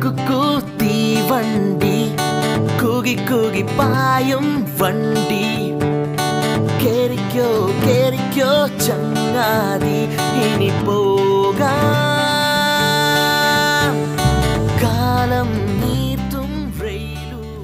കൂത്തി വണ്ടി കൂകി കൂകി പായും വണ്ടി കേറിക്കോ കേറിക്കോ ചങ്ങാതി ഇനി പോകാം കാലം നീട്ടും റെയിലൂടെ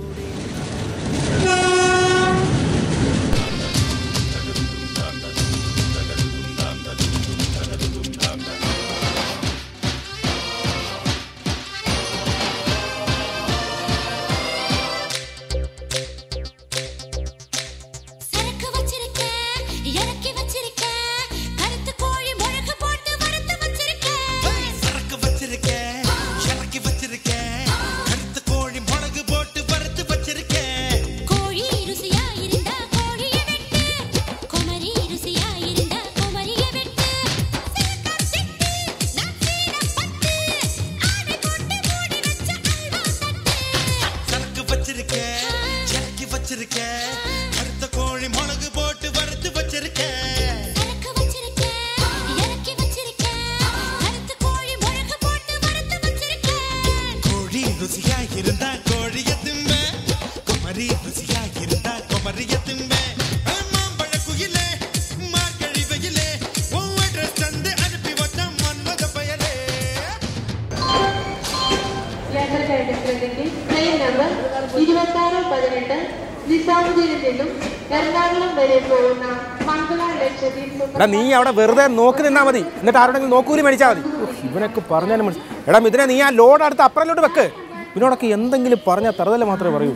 നീ അവിടെ വെറുതെ നോക്കി നിന്നാ മതി. എന്നിട്ട് ആരോടെങ്കിലും നോക്കൂലി മേടിച്ചാൽ മതി. ഇവനൊക്കെ പറഞ്ഞാലും മനസ്സിലായി. എടാ ഇതിനെ നീ ആ ലോഡ് അടുത്ത് അപ്പുറലോട്ട് വെക്ക്. ഇവനോടൊക്കെ എന്തെങ്കിലും പറഞ്ഞാൽ തറുതല മാത്രമേ പറയൂ.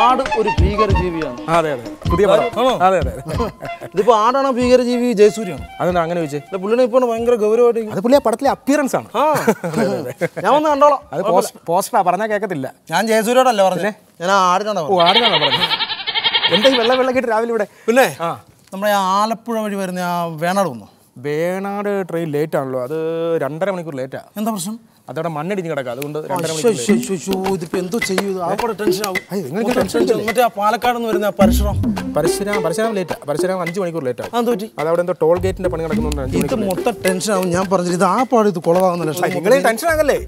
ആട് ഒരു ഭീകരജീവിയാണ്. അതെ അതെ പുതിയ അതെ അതെ ഇതിപ്പോ ആടാണോ ഭീകരജീവി ജയസൂര്യാണ്? അതെന്താ അങ്ങനെ ചോദിച്ചത്? പുള്ളിനെ ഇപ്പോൾ ഭയങ്കര ഗൗരവമായിട്ട്. അത് പുള്ളി ആ പടത്തിലെ അപ്പിയറൻസ് ആണ്. ഞാൻ ഒന്ന് കണ്ടോളാം. അത് പോസ്റ്ററാ, പറഞ്ഞാൽ കേൾക്കത്തില്ല. ഞാൻ ജയസൂര്യോടല്ല പറഞ്ഞേ, ഞാൻ ആടിനാണോ ആടിനാണോ പറഞ്ഞത്. എന്തായി വെള്ളം വെള്ളം കേട്ട് രാവിലെ ഇവിടെ. പിന്നെ നമ്മളെ ആലപ്പുഴ വഴി വരുന്ന ആ വേണാട് വന്നു. വേണാട് ട്രെയിൻ ലേറ്റ് ആണല്ലോ, അത് 2.5 മണിക്കൂർ ലേറ്റാ. എന്താ പ്രശ്നം? അതവിടെ മണ്ണിടിഞ്ഞ് കിടക്കാം, അതുകൊണ്ട് 2.5 മണിക്കൂർ. എന്തോ ചെയ്യും പാലക്കാട് നിന്ന് വരുന്ന പരശുരാം പരശുരാം ലേറ്റാ. പരശുരാം 5 മണിക്കൂർ ലേറ്റാ. അതവിടെ എന്തോ ടോൾ ഗേറ്റിന്റെ പണി നടക്കുന്നുണ്ട്. ഇത് മൊത്തം ടെൻഷൻ ആവും. ഞാൻ പറഞ്ഞില്ല ഇത് ആ പാട് ഇത് കുളവാകുന്നില്ല. ടെൻഷൻ ആകല്ലേ.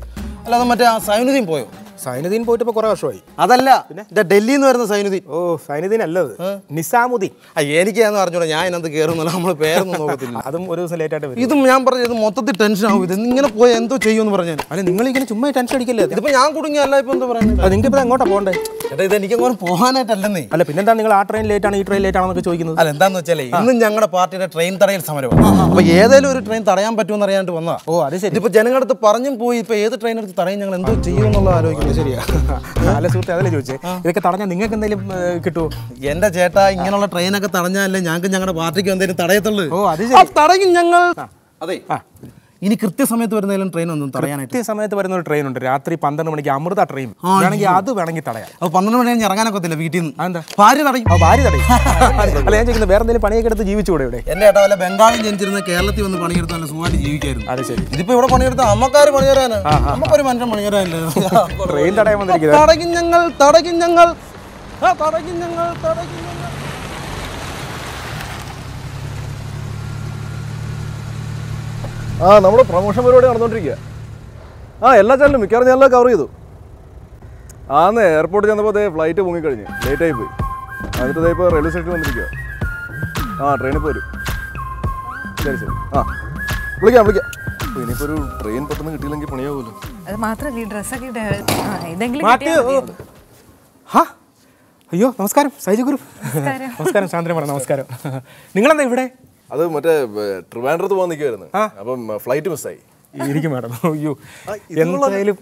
അല്ലാതെ മറ്റേ ആ സൈനുദ്ദീൻ പോയോ? സൈനുദ്ദീൻ പോയിട്ട് ഇപ്പൊ കുറെ വർഷമായി. അതല്ല ഡൽഹിയിൽ നിന്ന് വരുന്ന സൈനുദ്ദീൻ. ഓ സൈനുദ്ദീൻ അല്ലത് നിസാമുദ്ദീൻ. എനിക്കാന്ന് പറഞ്ഞോളൂ, ഞാൻ ഇതിനകത്ത് കയറുന്നില്ല. നമ്മള് പേരൊന്നും നോക്കത്തില്ല. അതും ഒരു ദിവസം ലേറ്റ് ആയിട്ട്. ഇതും ഞാൻ പറഞ്ഞത് മൊത്തത്തിൽ ടെൻഷൻ ആവും. ഇത് ഇങ്ങനെ പോയാൽ എന്തോ ചെയ്യുമെന്ന് പറഞ്ഞാൽ. അല്ല നിങ്ങൾ ഇങ്ങനെ ചുമ്മാ ടെൻഷൻ അടിക്കല്ലേ. ഇതിപ്പോ ഞാൻ കുടുങ്ങിയല്ല. ഇപ്പൊ എന്താ പറയുന്നത്? നിങ്ങൾക്ക് അങ്ങോട്ടാ പോകണ്ടേ? ചേട്ടാ ഇത് എനിക്ക് അങ്ങനെ പോകാനായിട്ടല്ലേ. അല്ല പിന്നെന്താ നിങ്ങൾ ആ ട്രെയിൻ ലേറ്റ് ആണ് ഈ ട്രെയിൻ ലേറ്റ് ആണെന്നൊക്കെ ചോദിക്കുന്നത്? അല്ല എന്താന്ന് വെച്ചാലേ ഇന്നും ഞങ്ങളുടെ പാർട്ടിയുടെ ട്രെയിൻ തടയൽ സമരമാണ്. അപ്പൊ ഏതെങ്കിലും ഒരു ട്രെയിൻ തടയാൻ പറ്റുമെന്ന് അറിയാണ്ട് വന്നതാ. ഓ അത് ശരി. ഇപ്പൊ ജനങ്ങളടുത്ത് പറഞ്ഞും പോയി. ഇപ്പൊ ഏത് ട്രെയിൻ എടുത്ത് തടയും ഞങ്ങൾ എന്തോ ചെയ്യുമെന്നുള്ള ആലോചിക്കുന്നത്. ശരിയാ അല്ല സുഹൃത്തെ അതല്ലേ ചോദിച്ചേ, ഇതൊക്കെ തടഞ്ഞാൽ നിങ്ങൾക്ക് എന്തെങ്കിലും കിട്ടുമോ? എന്റെ ചേട്ടാ ഇങ്ങനെയുള്ള ട്രെയിനൊക്കെ തടഞ്ഞാലേ ഞങ്ങൾക്ക് ഞങ്ങളുടെ പാർട്ടിക്ക് എന്തെങ്കിലും തടയത്തുള്ളൂ. ഓ അത് തടയും ഞങ്ങൾ. അതെ ഇനി കൃത്യസമയത്ത് വരുന്നതിലും ട്രെയിൻ ഒന്നും തടയാനായിട്ട്. കൃത്യസമയത്ത് വരുന്ന ഒരു ട്രെയിൻ ഉണ്ട് രാത്രി 12 മണിക്ക് അമൃത ട്രെയിൻ. വേണമെങ്കിൽ അത് വേണമെങ്കിൽ തടയാം. അപ്പൊ 12 മണിയാണെങ്കിൽ ഇറങ്ങാനൊക്കത്തില്ല വീട്ടിൽ നിന്ന്. എന്താ ഭാര്യ തടയും? ഭാര്യ തടയും. അല്ല ഞാൻ ചോദിക്കുന്നത് വേറെ എന്തെങ്കിലും പണിയൊക്കെ എടുത്ത് ജീവിച്ചുകൂടെ ഇവിടെ? എന്റെ ഏട്ടാ വല്ല ബംഗാളിൽ ജനിച്ചിരുന്ന കേരളത്തിൽ വന്ന് പണിയെടുത്ത് നല്ല സുഖമായിട്ട് ജീവിക്കായിരുന്നു. അത് ശരി. ഇതിപ്പോ ഇവിടെ പണിയെടുത്ത അമ്മക്കാര് പണിയരാണ്. നമുക്കൊരു മനുഷ്യൻ പണിയരാനില്ല. ട്രെയിൻ തടയാൻ വന്നിരിക്കുന്നത്. തടയും ഞങ്ങൾ തടയും ഞങ്ങൾ തടയും ഞങ്ങൾ തടയും ഞങ്ങൾ. ആ നമ്മുടെ പ്രൊമോഷൻ പരിപാടി നടന്നുകൊണ്ടിരിക്കുക. ആ എല്ലാ ചാനലും മിക്കവാറും ഞാനെല്ലാം കവർ ചെയ്തു. ആന്ന് എയർപോർട്ടിൽ ചെന്നപ്പോൾ അതേ ഫ്ലൈറ്റ് പൊങ്ങിക്കഴിഞ്ഞ് ലേറ്റായി പോയി. എന്നിട്ട് അതേ ഇപ്പോൾ റെയിൽവേ സ്റ്റേഷനിൽ വന്നിരിക്കുക. ആ ട്രെയിനിൽ പോരും. ശരി ശരി ആ വിളിക്കാം വിളിക്കാം. ഇനിയിപ്പോൾ ഒരു ട്രെയിൻ പെട്ടെന്ന് കിട്ടിയില്ലെങ്കിൽ പണിയാവുമല്ലോ. അത് മാത്രമല്ല ഡ്രസ്സൊക്കെ ഹാ. അയ്യോ നമസ്കാരം സൈജു കുറുപ്പ്. നമസ്കാരം സാന്ദ്ര മാഡം. നമസ്കാരം. നിങ്ങളെന്താ ഇവിടെ? അത് മറ്റേ ട്രിവാൻഡ്രത്ത് പോകാൻ നിൽക്കുമായിരുന്നു. അപ്പം ഫ്ലൈറ്റ് മിസ്സായി ഇരിക്കും മാഡം. അയ്യോ എന്തായാലും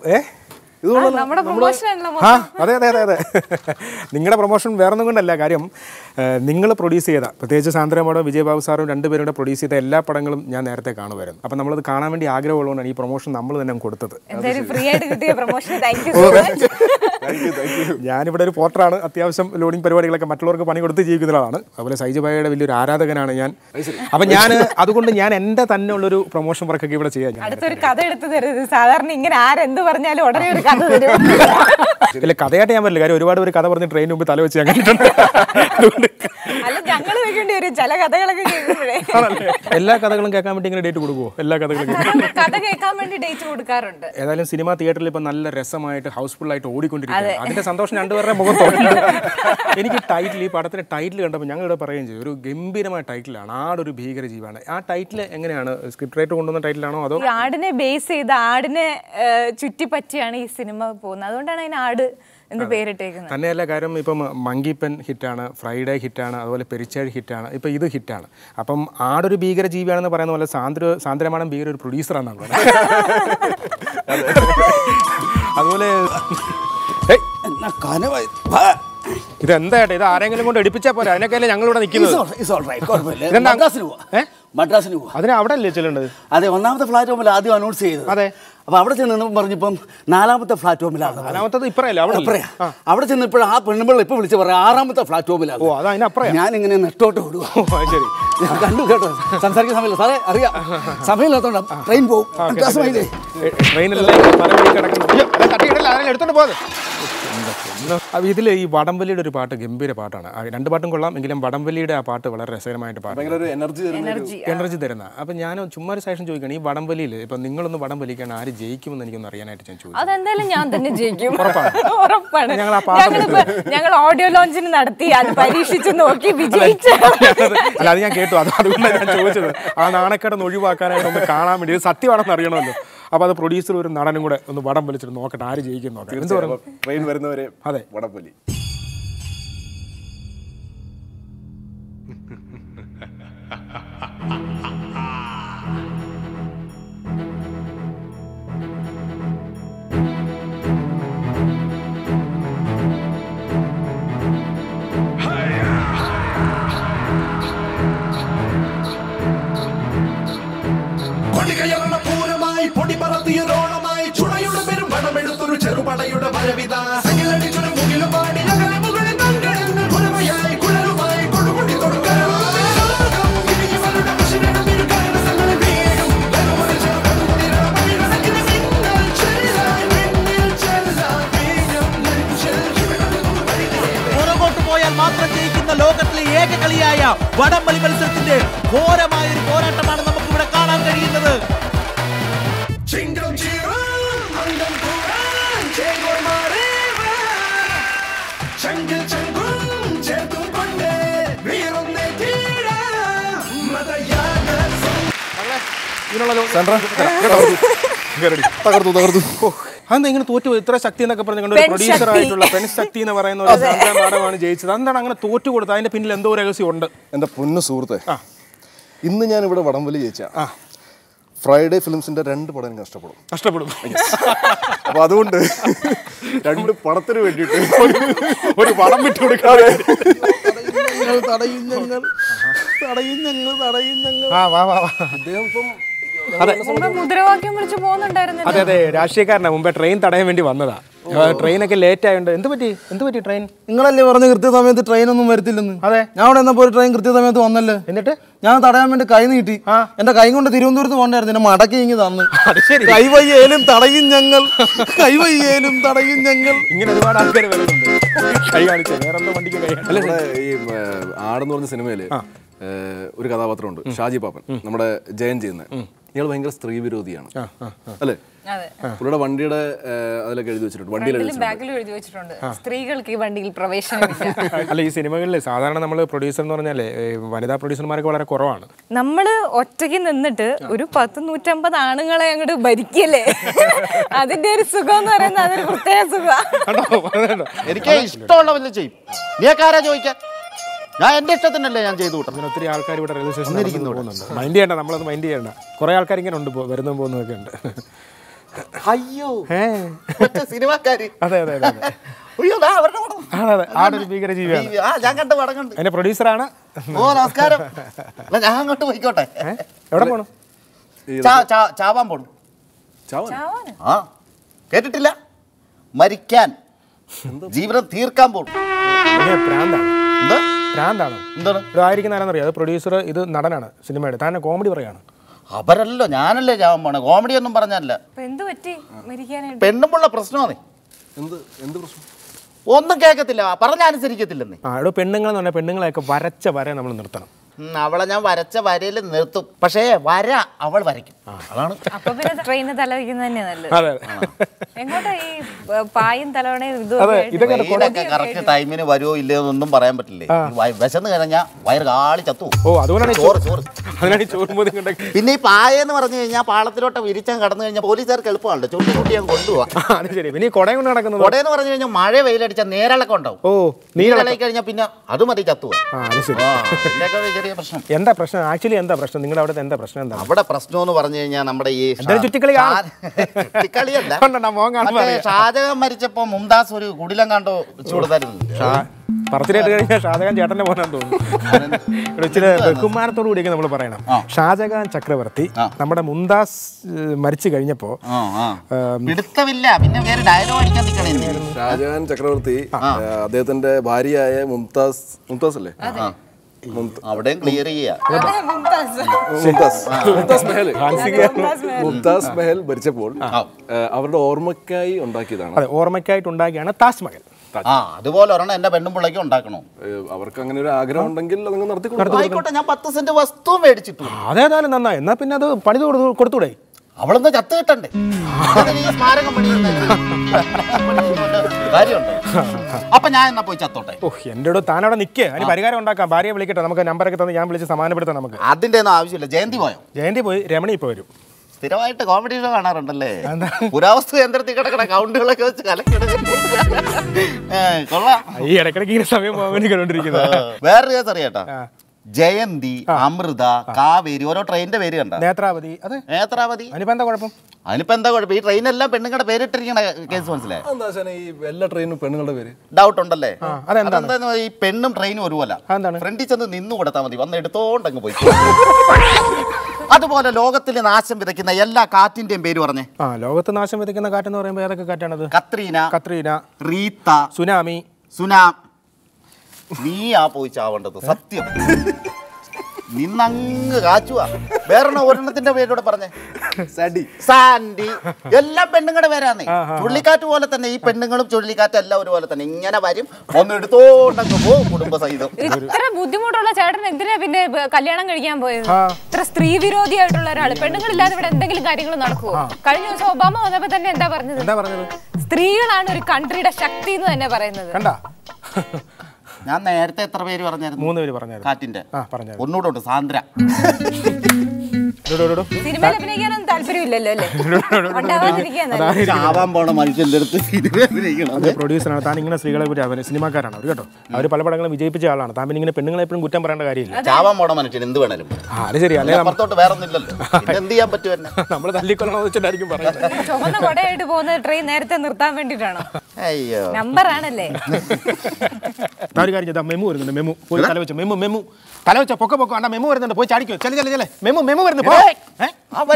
അതെ അതെ അതെ അതെ നിങ്ങളുടെ പ്രൊമോഷൻ വേറൊന്നും കൊണ്ടല്ല. കാര്യം നിങ്ങൾ പ്രൊഡ്യൂസ് ചെയ്ത, പ്രത്യേകിച്ച് സാന്ദ്ര മാഡം വിജയബാബു സാറും രണ്ടുപേരും കൂടെ പ്രൊഡ്യൂസ് ചെയ്ത എല്ലാ പടങ്ങളും ഞാൻ നേരത്തെ കാണുമായിരുന്നു. അപ്പം നമ്മളത് കാണാൻ വേണ്ടി ആഗ്രഹമുള്ളതുകൊണ്ടാണ് ഈ പ്രൊമോഷൻ നമ്മൾ തന്നെ കൊടുത്തത്. ഞാനിവിടെ ഒരു പോർട്ടറാണ്. അത്യാവശ്യം ലോഡിംഗ് പരിപാടികളൊക്കെ മറ്റുള്ളവർക്ക് പണി കൊടുത്ത് ജീവിക്കുന്നതാണ്. അതുപോലെ സൈജു ഭായിയുടെ വലിയൊരു ആരാധകനാണ് ഞാൻ. അപ്പം ഞാൻ അതുകൊണ്ട് ഞാൻ എൻ്റെ തന്നെ ഉള്ളൊരു പ്രൊമോഷൻ വർക്കൊക്കെ ഇവിടെ ചെയ്യാൻ ഞാൻ ഇല്ല കഥയായിട്ട് ഞാൻ പറ്റില്ല. കാര്യം ഒരുപാട് പേര് കഥ പറഞ്ഞ് ട്രെയിൻ മുമ്പ് തല വെച്ച് ഞാൻ കണ്ടിട്ടുണ്ട്. Tanella Garam Ipam Mangi Pen Hitana, Friday Hitana, or Perichard Hitana, Ipa either Hitana. Upon Adu Bigger Givan and the Paranola Sandra Madam Bigger producer. Then that is our angle to pitch up or an angle on the kill. It's all right. Then Madrasu. Are they out of little? Are they one of the flight of Ladio? I don't say. Are they? About the number of Nala with the flat to Milano. I want to pray. I want to pray. I was in the perhaps number publisher Aram with the flat to Milano. I know praying in a total. I Jacob and then Yan the Jacob or audio launch in Narthi and Parish to Noki Vijay. Alanya get to other Anaka and Uriwaka and the Kana, it is Sati or Nariano. About the producer and Naran on the bottom village and walk at Ari Sandra, I'm going to go to the producer. I'm going to go to the producer. I'm going to go to the producer. I'm going to go to the producer. Friday films in the end of the You are three videos. I understand the land. They do three alkali with a resistance. My Indian and I'm not my Indian. Korea carrying it on the Vernon again. Hi, you. Hey, what does it work? We are a producer. I reckon another producer is not another cinema. Tana comedy. Aberlo, Yanale, Jamon, a comedy number. Penduity, Pendulla personally. In the One the Cacatilla, Paranacilla. I do pending on a pending like a Varacha Varanaman Nurtan. Navalana Varacha Varel Nurtu Pase, Vara, our Varik. A train at the Lagan. Pine Talone, you don't get a time in a video, you live on the parametry. Why Western Arana, why Ralitatu? Oh, I don't want to Oh, neither like a pina, Adumaticatu. End the person, actually end the person, think about it, end the person. What a Prasno Varania number is. Particularly, among others, Ada Marichapo Mundas or Gudilangando, Chuda. Particularly, Shada and Jatan Vonandu. Richard Kumar to Rudigan of Parana. Shazaga and Chakravarti, number Mundas Marichiganipo. Midicavilla, in a very dialogue. They tend to Baria Mumtaz Muntasle. Our day clear here. Mumtaz Mahal. Mumtaz Mahal, Berchapol. Our Ormakai on Dakidan. Ormakai on Dagana Taj Mahal. Ah, the wall around and up and like on Dagno. Our Kangana ground and Gil and Article. I got an apathus and there was two made chip. Other than nothing other, Padu Kurtu. Our of the Jatat. He is marrying a man. Up and I am a pochatote. Oh, Hindu Tana Niki, and if I got on the Kabari, we get a number of the ambulance. I didn't know I was a Jandiboy. Jandiboy, Remini Podu. Still, I took competition on another lay. Would also enter the account to like a collector. Here, I can give some when you go to drink. Where is Arieta? Jayandi, Amrda, Kavi, you are trained the variant. Netravadi, and Panda. I depend on the train and lap and got a very train against one's leg. There's any well train of Penal. Doubt on the leg. And then a pendum train or Ruala. And then French and the Nindu, what the one that told. Other than a logatil and Asham with the Kinayella, Katin de Bedorne. Logatan Asham with the Kinagatan or America Katrina, Rita, Tsunami, Sunam. Me up which I want to Satya. Ninang Rachua. Where no one in the way to the Sandy. You'll love pending at a verani. Tulika to all at the knee, pending of Tulika, allowed all at the Ninganavadim. On the door, not to go, put up a side of Buddhimotola Saturn and there have been a Kalyana Gambo. Trust 3 0 the Adola, pending a letter and the Gilgarian Narco. Kalyos Obama was never than three and country to Shakti never another. I am not sure if you are a Sandra. I am not sure if you are a producer. Where's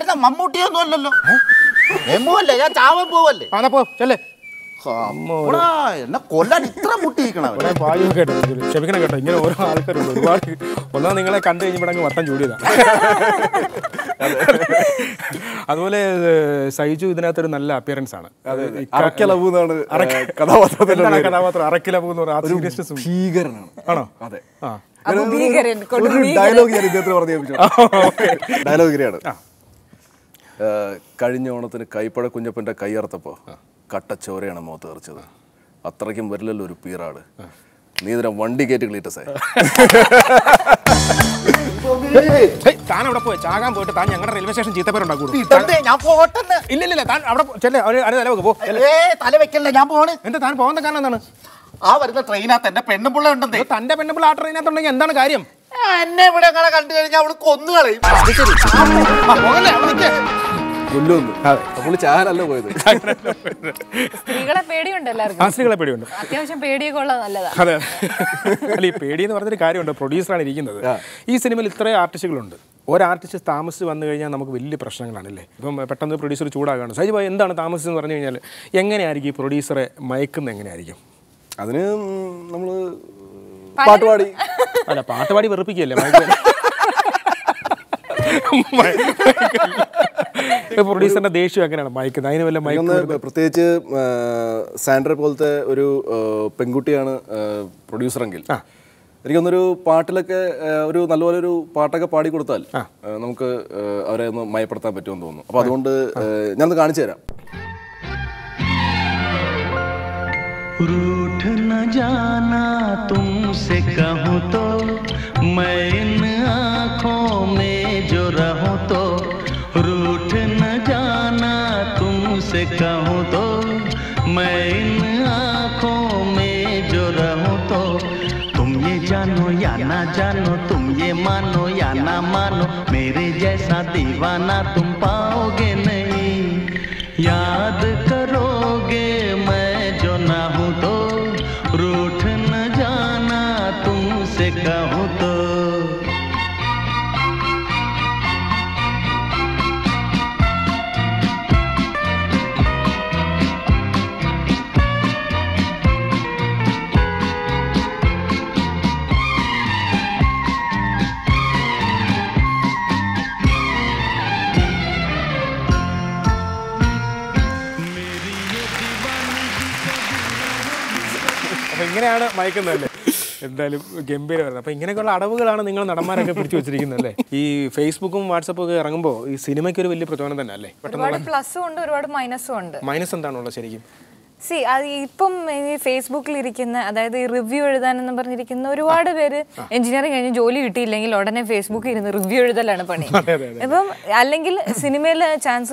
the mammoth? I'm not sure. Dialogue here is the other. Dialogue here. Carino to the Kaipa Kunjapenta Kayartapo, Katachori and a motor. Atrakim Verlu Pirada. Neither one decade later. Hey, Tan of Chagam, but Tanya railway station Jitapanagur. Our train at the pendable under the undependable train at the end of the Garium. I never got a country out of Kondari. What artist is Thomas and the Yanamakili Prussian Lanale? From a pattern producer Chudagan. Saiju and Thomas and Varnil, young and Ariki producer Mike and Nanganari. That's why I'm part of it. I'm part of it. I'm part of it. I'm part of it. producer. I think a party could tell. My Pata Beton. About ना जानो तुम ये मानो या ना मानो मेरे जैसा दीवाना तुम पाओगे नहीं याद करोगे मैं जो ना हूँ तो रूठ न जाना तुमसे कहूँ तो Michael, Gambia, Facebook and WhatsApp is cinema. But plus and minus. Minus and down. See, I Facebook review than reward engineering and Jolie Facebook review the Lanapani. Cinema chance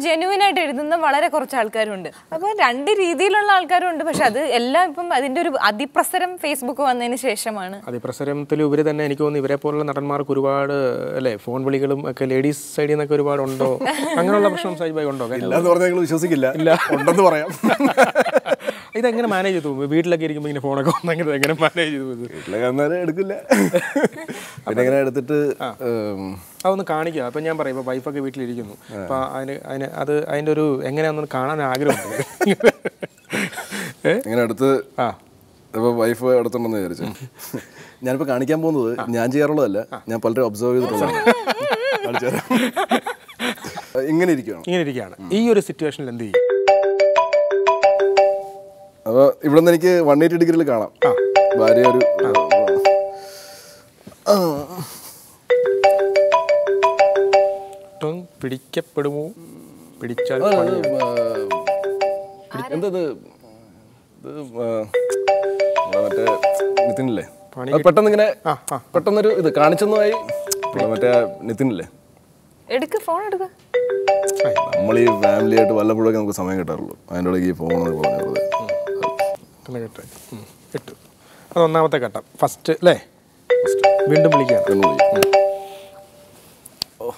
genuine ladies side in the Kuriba Ondo. I'm side by Ondo. I think I can manage to beat like a phone. I can manage it. Like I'm not a good. I think I had the Karnika, Penyamba, wife of Italy. I do Engan on Kana and Agro. Wife of the Napa Karnika Mundu, Nanjarola, Napalta observed. This situation is the situation. 180 degrees. Tongue, pretty kept, pretty child. Patanaka, the Karnichan way, Pramata Nithinle. Edica phone at the Molly family at Valaburgan with some editor. I don't give phone. Oh, now the cut up. First lay. Window again. Oh,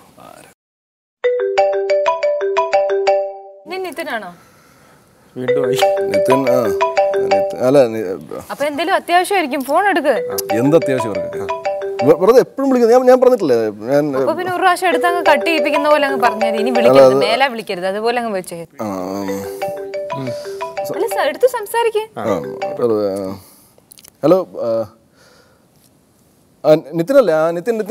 Nithinana. Window. Upon the Theosha, you phone at the end of the Theosha. What the problem is the number of the Russia, cut tape in the Wolang partner, anybody can mail applicate the Wolang which is to some sarki. Hello, Nithinala, Nithin,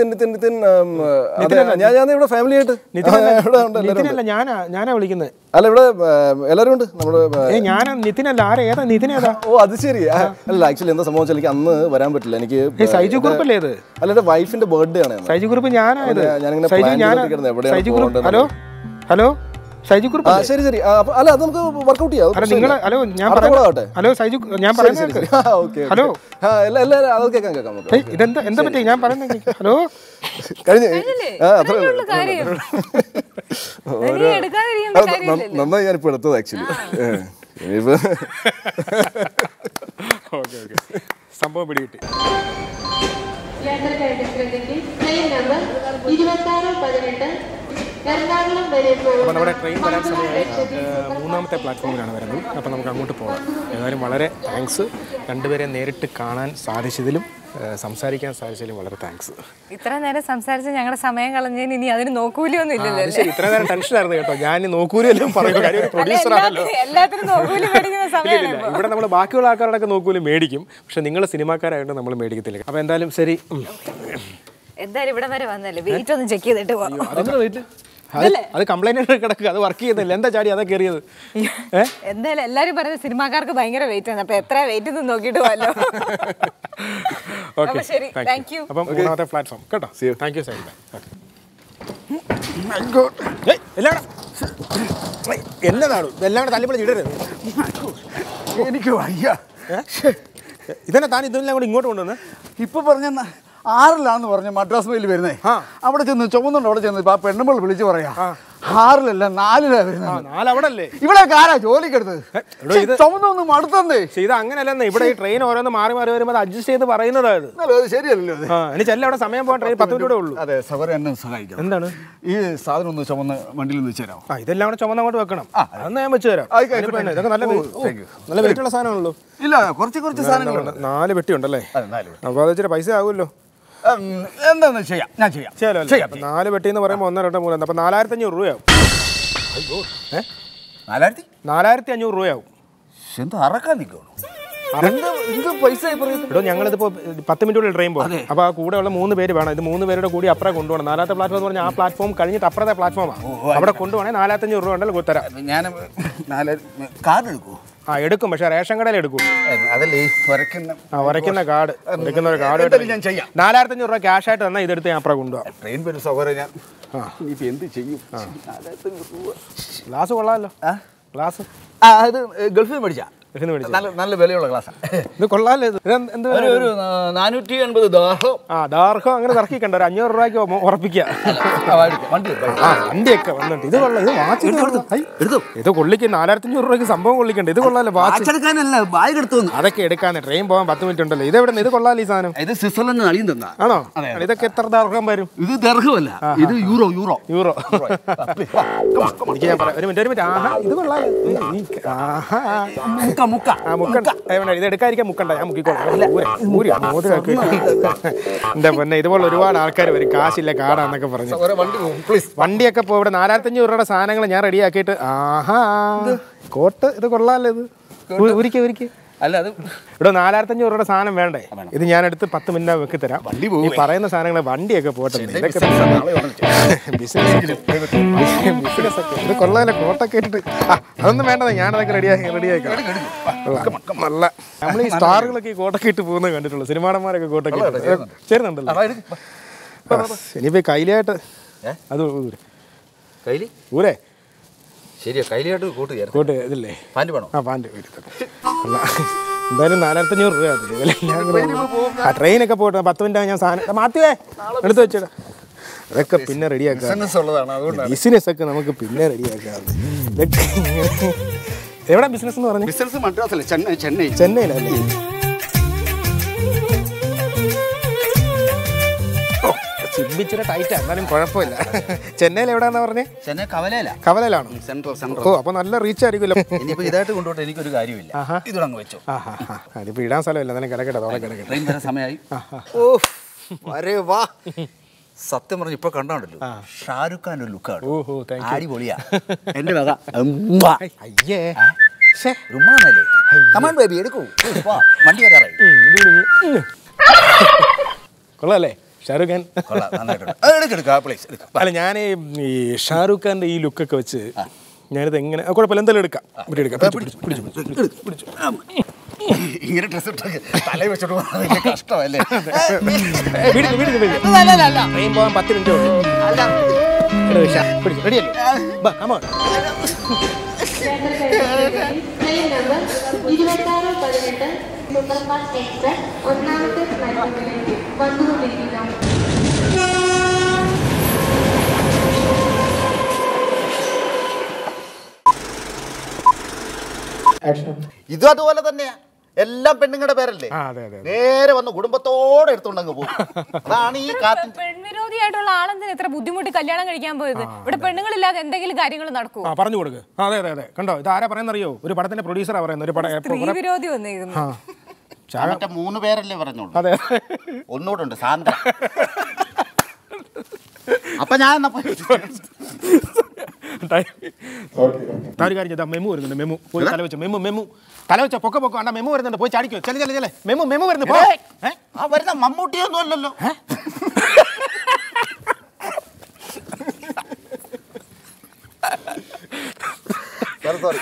family at Nithinala, Nana, Ligan. Oh, this is actually in the Samochalikan, where I'm but Leniki. Saiju Kurup, I let a wife in the birthday. Saiju Kurup, Yana, hello, hello, Saiju Kurup, seriously, I'll work out here. Hello, hello, Saiju, Yampa, hello, I'll get a come. Then the end of the day, Yampa, hello, I സംസാരിക്കാൻ സാധിച്ചതിലും വളരെ thanks. ഇത്ര നേരം സംസാരിച്ച ഞങ്ങളുടെ സമയം കളഞ്ഞതിന് ഇനി അതിന് നോക്കൂലൊന്നും ഇല്ലല്ലോ. ഇത്ര നേരം ടെൻഷനായിരുന്നു കേട്ടോ. ഞാൻ നോക്കൂലെല്ലാം പറയുക, കാര്യം ഒരു പ്രൊഡ്യൂസർ ആണല്ലോ. എല്ലാത്തിനും നോക്കൂല മേടിക്കുന്ന സമയമാണ് ഇവിടെ. നമ്മൾ ബാക്കിയുള്ള ആൾക്കാരോടൊക്കെ നോക്കൂല മേടിക്കും, പക്ഷെ നിങ്ങൾ സിനിമാക്കാരായതുകൊണ്ട് നമ്മൾ മേടിക്കത്തില്ല. അപ്പോൾ എന്തായാലും ശരി, എന്തായാലും ഇവിടെ വരെ വന്നല്ലേ, വെയിറ്റ് ഒന്ന് ചെക്ക് ചെയ്തിട്ട് പോകാം. അത് കംപ്ലൈന്റ് കിടക്കുക, അത് വർക്ക് ചെയ്യുന്നില്ല, എന്താ ചാടി അതാ കയറിയത്. എന്തായാലും എല്ലാവരും പറയുന്നത് സിനിമാക്കാർക്ക് ഭയങ്കര വെയിറ്റ് ആണ്, അപ്പൊ എത്ര വെയിറ്റ് എന്ന് നോക്കിയിട്ട് പോലോ. ശരി, താങ്ക് യു. അപ്പം മൂന്നാമത്തെ പ്ലാറ്റ്ഫോം കേട്ടോ. Thank you Saiju. എന്നതാണ് എല്ലാം കൂടെ തല്ലിപ്പൊളി ഇടരുത്, എനിക്ക് വയ്യ. ഇതന്നെ താൻ ഇതെല്ലാം കൂടെ ഇങ്ങോട്ട് കൊണ്ടുവന്ന് ഇപ്പൊ പറഞ്ഞ ആറിലാന്ന് പറഞ്ഞു മദ്രാസ് മേലിൽ വരുന്നേ. അവിടെ ചെന്ന് ചുമന്നുണ്ട്, അവിടെ ചെന്ന് ആ പെണ്ണുമ്പോൾ വിളിച്ച് പറയാ ആറിലല്ല നാലിലാ വരുന്നത്. ഇവിടെ ആരാ ജോലിക്കെടുത്തത്? ചുമന്നൊന്നും മടുത്തേ. ഇത് അങ്ങനെയല്ലെന്ന്, ഇവിടെ ഈ ട്രെയിൻ ഓരോന്ന് മാറി മാറി വരുമ്പോൾ അഡ്ജസ്റ്റ് ചെയ്ത് പറയുന്നതായത്. ശരിയല്ലോ, അവിടെ സമയം പോകാൻ ട്രെയിൻ 10 minute ഉള്ളൂ. അതെ സവർ എന്നെ സഹായിക്കാം. എന്താണ് ഈ സാധനം ഒന്ന് ചുമന്ന് വണ്ടിയിൽ ഒന്ന് വെച്ച് തരാമോ? ഇതെല്ലാം കൂടെ ചുമന്ന് അങ്ങോട്ട് വെക്കണം, അന്ന് ഞാൻ വെച്ച് തരാം. ഇതൊക്കെ നല്ല നല്ല വെട്ടിയുള്ള സാധനമാണല്ലോ. ഇല്ല, കുറച്ച് കുറച്ച് സാധനങ്ങളുണ്ട്. 4 വെട്ടിയുണ്ടല്ലേ? അപ്പോൾ അത് ഇച്ചിരി പൈസ ആകുമല്ലോ. എന്താന്ന് ചെയ്യാം, ഞാൻ ചെയ്യാം. 4 വെട്ടി എന്ന് പറയുമ്പോൾ 1, 2, 3 അപ്പോൾ 4500 രൂപയാവും. അയ്യോ, 4500 രൂപയാവും. എന്ത് അറക്കാൻ നിൽക്കുള്ളൂ, ഞങ്ങളിപ്പോ 10 minute ട്രെയിൻ പോകും. അപ്പൊ ആ കൂടെ ഉള്ള 3 പേര് വേണം. ഇത് 3 പേരുടെ കൂടി അപ്പുറം കൊണ്ടുപോകണം. 4th പ്ലാറ്റ്ഫോം എന്ന് പറഞ്ഞാൽ ആ പ്ലാറ്റ്ഫോം കഴിഞ്ഞിട്ട് അപ്പുറത്തെ പ്ലാറ്റ്ഫോമാണ്. അവിടെ കൊണ്ടുപോകണേ 4500 രൂപ ഉണ്ടല്ലോ, തരാം. ഞാൻ കാർഡ് എടുക്കുമോ? ആ എടുക്കും, പക്ഷെ റേഷൻ കടയിൽ എടുക്കും. അതല്ലേ ഉരയ്ക്കുന്ന കാർഡ് എടുക്കുന്ന ഒരു കാർഡ് ഞാൻ ചെയ്യാം. 4500 രൂപ ക്യാഷ് ആയിട്ട് തന്നെ ഇതെടുത്ത് ഞാൻ അപ്പുറം കൊണ്ടുപോകാം. ട്രെയിൻ വരും സൗകര്യം. ഞാൻ എന്ത് ചെയ്യും? ഗ്ലാസ് കൊള്ളാമല്ലോ. ഗ്ലാസ് അത് ഗൾഫിൽ നിന്ന് മേടിച്ചാൽ നല്ല വിലയുള്ള ഗ്ലാസ്. ഇത് കൊള്ളാമല്ലോ. ഇത് ഒരു 480 ദാർഹം അങ്ങനെ ഇറക്കിക്കണ്ട. ഒരു 500 രൂപയ്ക്ക് ഉറപ്പിക്കുക. വണ്ടിയൊക്കെ വന്നിട്ട് ഇത് കൊള്ളാം. ഇത് വാച്ച് ഇത് കൊള്ളിക്കും. 4500 രൂപയ്ക്ക് സംഭവം കൊള്ളിക്കണ്ട. ഇത് കൊള്ളാമല്ലോ. വാച്ച് എടുക്കാനല്ല, ബാഗ് എടുത്തു. അതൊക്കെ എടുക്കാന്ന് ട്രെയിൻ പോകാൻ 10 minute ഉണ്ടല്ലോ. ഇത് എവിടെ? ഇത് കൊള്ളാമല്ലോ ഈ സാധനം. ഇത് സ്വിറ്റ്സർലൻഡ് അളിയും തന്നാ ആണോ? ഇതൊക്കെ എത്ര ദാർഹം വരും? ഇത് ദാർഹമല്ല, ഇത് യൂറോ. യൂറോ ഒരു മിനിറ്റ്. ആഹാ, ഇത് കൊള്ളാമല്ലോ. ഇതെടുക്കാതിരിക്കാൻ മുക്കണ്ട, ഞാൻ മുക്കിക്കോളാം. പിന്നെ ഇതുപോലെ ഒരുപാട് ആൾക്കാർ വരും, കാശില്ല കാടാന്നൊക്കെ പറഞ്ഞു. വണ്ടിയൊക്കെ ഇപ്പോൾ ഇവിടെ 4500 രൂപയുടെ സാധനങ്ങൾ ഞാൻ റെഡിയാക്കിയിട്ട്. ആഹാ, കോട്ട്. ഇത് കൊള്ളാമല്ലോ. ഇത് ഒരിക്കൽ അല്ല, അത് ഇവിടെ 4500 രൂപയുടെ സാധനം വേണ്ടേ? ഇത് ഞാനെടുത്ത് 10 minute വെക്കി തരാം. ഈ പറയുന്ന സാധനങ്ങൾ വണ്ടിയൊക്കെ പോട്ടെ. ഇത് കൊള്ളാമല്ലോ, കോട്ടൊക്കെ ഇട്ടിട്ട്. അതൊന്നും വേണ്ടത്, ഞാനതൊക്കെ റെഡിയാക്കാം. നല്ല നമ്മൾ ഈ സ്റ്റാറുകളൊക്കെ ഈ കോട്ടൊക്കെ ഇട്ട് പോകുന്നത് കണ്ടിട്ടുള്ളൂ. സിനിമാടന്മാരൊക്കെ കോട്ടൊക്കെ ചേരുന്നുണ്ടല്ലോ. ഇനിയിപ്പോൾ കൈലിയായിട്ട് അത് ഊരേ ശരിയാ. കൈലിയായിട്ട് കൂട്ട് ഇതില്ലേ? പാൻറ്റ് വേണോ? ആ പാൻറ്റ് എന്തായാലും 4500 രൂപ. ആ ട്രെയിനൊക്കെ പോയിട്ട് 10 minute ഞാൻ സാധനം മാറ്റുവേ, എടുത്ത് വെച്ചിട്ട് അതൊക്കെ പിന്നെ റെഡിയാക്കാം. ബിസിനസ് ഒക്കെ നമുക്ക് പിന്നെ റെഡിയാക്കാം. ഇതൊക്കെ എവിടെ ബിസിനസ് എന്ന് പറഞ്ഞു? ബിസിനസ് മദ്രാസല്ലേ? ചെന്നൈയിലല്ലേ? ഇച്ചിരി ടൈറ്റാ, എന്നാലും കുഴപ്പമില്ല. ചെന്നൈയിൽ എവിടെയാണെന്ന് പറഞ്ഞേ? ചെന്നൈ കവലയിലാണ്. ഓ, അപ്പൊ നല്ല റീച്ച് ആയിരിക്കുമല്ലോ. ഇതായിട്ട് കൊണ്ടുപോയിട്ട് എനിക്കൊരു കാര്യമില്ല. ഇതോടങ്ങ് വെച്ചോ. അതിപ്പോ ഇടാൻ സ്ഥലമില്ല, എന്നാലും കിടക്കട്ടെ. സമയമായി. ഓ വരേ വാ. സത്യം പറഞ്ഞു ഇപ്പൊ കണ്ടോണ്ടല്ലോ, ഷാരൂഖ് ഖാൻ ഒരു ലുക്കാണ്. അടിപൊളിയാ. എന്റെ വക. അയ്യേ റുമാനല്ലേ? കമാൻ ബേബി, എടുക്കൂ, വണ്ടി വരാറായി. കൊള്ളാല്ലേ ഷാരൂഖ് ഖാൻ? അല്ല, ഞാൻ ഈ ഷാരൂഖ് ഖാൻ്റെ ഈ ലുക്കൊക്കെ വെച്ച് ഞാനിത് എങ്ങനെ കുഴപ്പമില്ല, എന്തായാലും എടുക്കാം. ഇങ്ങനെ ഡ്രസ് തലയിൽ വെച്ചോട്ട് പോകാൻ കഷ്ടമല്ലേ? ട്രെയിൻ പോകാൻ 10 minute റെഡിയല്ലേ? സൂപ്പർഫാസ്റ്റ് എക്സ്പ്രസ് 1th പ്ലാറ്റ്ഫോമിലേക്ക് വന്നുകൊണ്ടിരിക്കുന്നു. ഇതും അതുപോലെ തന്നെയാ. എല്ലാം പെണ്ണുങ്ങളുടെ പേരല്ലേ? നേരെ വന്ന് കുടുംബത്തോടെ എടുത്തുണ്ടെങ്കിൽ പോകും. അതാണ് ഈ പെൺവിരോധിയായിട്ടുള്ള ആളെന്തിന് ഇത്ര ബുദ്ധിമുട്ടി കല്യാണം കഴിക്കാൻ പോയത്? ഇവിടെ പെണ്ണുങ്ങളില്ലാതെ എന്തെങ്കിലും കാര്യങ്ങൾ നടക്കും. പറഞ്ഞു കൊടുക്കുക. അതെ അതെ അതെ. കണ്ടോ, ഇത് ആരാ പറയുന്നറിയോ? ഒരു പടത്തിന്റെ പ്രൊഡ്യൂസറാ പറയുന്നത്. ഒരു പടം സ്ത്രീ വിരോധി വന്നിരുന്നു. Sandra moon bear lever no. Oh no, don't Sandra. Sorry.